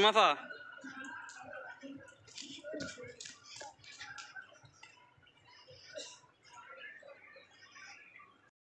么法？